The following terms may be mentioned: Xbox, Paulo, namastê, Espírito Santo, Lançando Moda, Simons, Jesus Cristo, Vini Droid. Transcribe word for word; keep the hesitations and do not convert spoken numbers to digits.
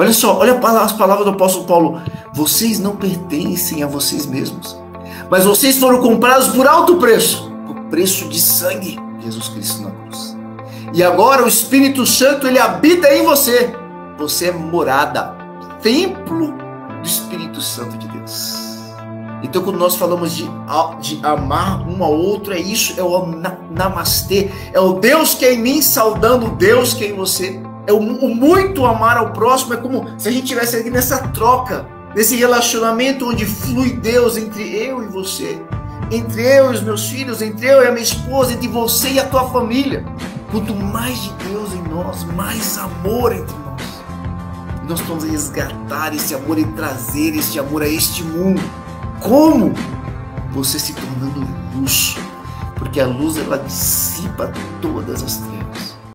Olha só, olha as palavras do apóstolo Paulo. Vocês não pertencem a vocês mesmos, mas vocês foram comprados por alto preço, por preço de sangue, Jesus Cristo na cruz. E agora o Espírito Santo, ele habita em você. Você é morada, templo do Espírito Santo de Deus. Então, quando nós falamos de, de amar um ao outro, é isso, é o namastê, é o Deus que é em mim saudando o Deus que é em você. É o, o muito amar ao próximo, é como se a gente estivesse aqui nessa troca, nesse relacionamento onde flui Deus entre eu e você, entre eu e os meus filhos, entre eu e a minha esposa, entre você e a tua família. Quanto mais de Deus em nós, mais amor entre nós. E nós vamos resgatar esse amor e trazer esse amor a este mundo. Como? Você se tornando luz, porque a luz ela dissipa todas as trevas.